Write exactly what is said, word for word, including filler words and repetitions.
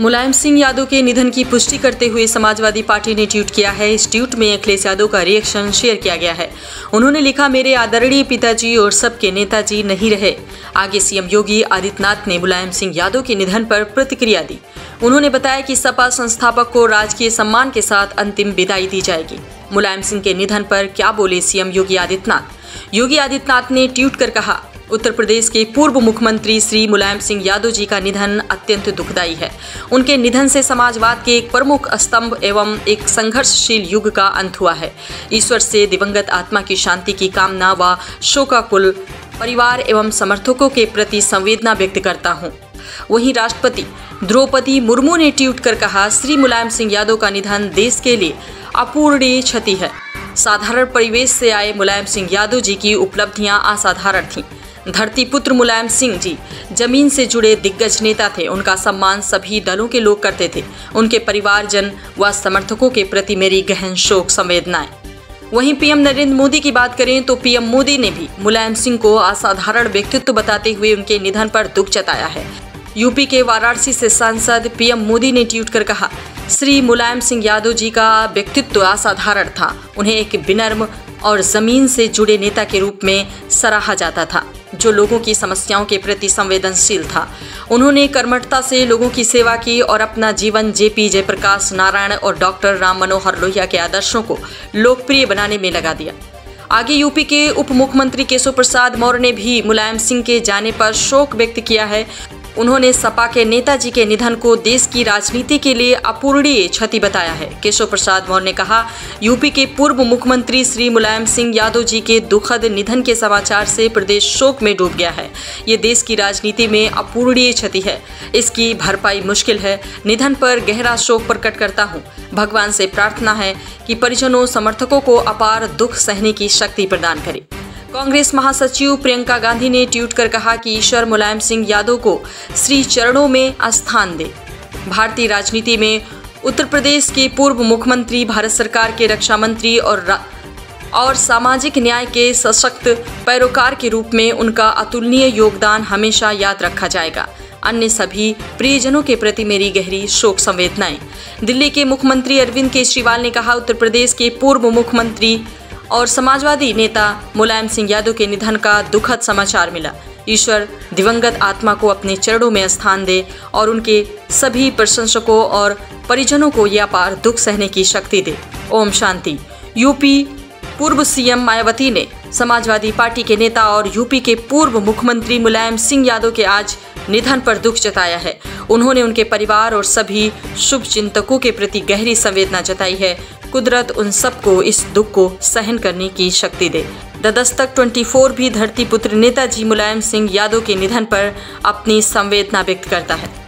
मुलायम सिंह यादव के निधन की पुष्टि करते हुए समाजवादी पार्टी ने ट्वीट किया है। इस ट्वीट में अखिलेश यादव का रिएक्शन शेयर किया गया है। उन्होंने लिखा, मेरे आदरणीय पिताजी और सबके नेताजी नहीं रहे। आगे सीएम योगी आदित्यनाथ ने मुलायम सिंह यादव के निधन पर प्रतिक्रिया दी। उन्होंने बताया कि सपा संस्थापक को राजकीय सम्मान के साथ अंतिम विदाई दी जाएगी। मुलायम सिंह के निधन पर क्या बोले सीएम योगी आदित्यनाथ? योगी आदित्यनाथ ने ट्वीट कर कहा, उत्तर प्रदेश के पूर्व मुख्यमंत्री श्री मुलायम सिंह यादव जी का निधन अत्यंत दुखदायी है। उनके निधन से समाजवाद के एक प्रमुख स्तंभ एवं एक संघर्षशील युग का अंत हुआ है। ईश्वर से दिवंगत आत्मा की शांति की कामना व शोकाकुल परिवार एवं समर्थकों के प्रति संवेदना व्यक्त करता हूं। वहीं राष्ट्रपति द्रौपदी मुर्मू ने ट्वीट कर कहा, श्री मुलायम सिंह यादव का निधन देश के लिए अपूरणीय क्षति है। साधारण परिवेश से आए मुलायम सिंह यादव जी की उपलब्धियां असाधारण थीं। धरती पुत्र मुलायम सिंह जी जमीन से जुड़े दिग्गज नेता थे। उनका सम्मान सभी दलों के लोग करते थे। उनके परिवारजन व समर्थकों के प्रति मेरी गहन शोक संवेदनाएं। वहीं पीएम नरेंद्र मोदी की बात करें तो पीएम मोदी ने भी मुलायम सिंह को असाधारण व्यक्तित्व बताते हुए उनके निधन पर दुख जताया है। यूपी के वाराणसी से सांसद पीएम मोदी ने ट्वीट कर कहा, श्री मुलायम सिंह यादव जी का व्यक्तित्व असाधारण था। उन्हें एक विनम्र और जमीन से जुड़े नेता के रूप में सराहा जाता था, जो लोगों की समस्याओं के प्रति संवेदनशील था। उन्होंने कर्मठता से लोगों की सेवा की और अपना जीवन जेपी जयप्रकाश नारायण और डॉक्टर राम मनोहर लोहिया के आदर्शों को लोकप्रिय बनाने में लगा दिया। आगे यूपी के उप मुख्यमंत्री केशव प्रसाद मौर्य ने भी मुलायम सिंह के जाने पर शोक व्यक्त किया है। उन्होंने सपा के नेताजी के निधन को देश की राजनीति के लिए अपूरणीय क्षति बताया है। केशव प्रसाद मौर्य ने कहा, यूपी के पूर्व मुख्यमंत्री श्री मुलायम सिंह यादव जी के दुखद निधन के समाचार से प्रदेश शोक में डूब गया है। ये देश की राजनीति में अपूरणीय क्षति है। इसकी भरपाई मुश्किल है। निधन पर गहरा शोक प्रकट करता हूँ। भगवान से प्रार्थना है कि परिजनों समर्थकों को अपार दुख सहने की शक्ति प्रदान करे। कांग्रेस महासचिव प्रियंका गांधी ने ट्वीट कर कहा कि ईश्वर मुलायम सिंह यादव को श्री चरणों में स्थान दे। भारतीय राजनीति में उत्तर प्रदेश के पूर्व मुख्यमंत्री, भारत सरकार के रक्षा मंत्री और और सामाजिक न्याय के सशक्त पैरोकार के रूप में उनका अतुलनीय योगदान हमेशा याद रखा जाएगा। अन्य सभी प्रियजनों के प्रति मेरी गहरी शोक संवेदनाएं। दिल्ली के मुख्यमंत्री अरविंद केजरीवाल ने कहा, उत्तर प्रदेश के पूर्व मुख्यमंत्री और समाजवादी नेता मुलायम सिंह यादव के निधन का दुखद समाचार मिला। ईश्वर दिवंगत आत्मा को अपने चरणों में स्थान दे और उनके सभी प्रशंसकों और परिजनों को यह अपार दुख सहने की शक्ति दे। ओम शांति। यूपी पूर्व सीएम मायावती ने समाजवादी पार्टी के नेता और यूपी के पूर्व मुख्यमंत्री मुलायम सिंह यादव के आज निधन पर दुख जताया है। उन्होंने उनके परिवार और सभी शुभचिंतकों के प्रति गहरी संवेदना जताई है। कुदरत उन सबको इस दुख को सहन करने की शक्ति दे। द दस्तक चौबीस भी धरती पुत्र नेताजी मुलायम सिंह यादव के निधन पर अपनी संवेदना व्यक्त करता है।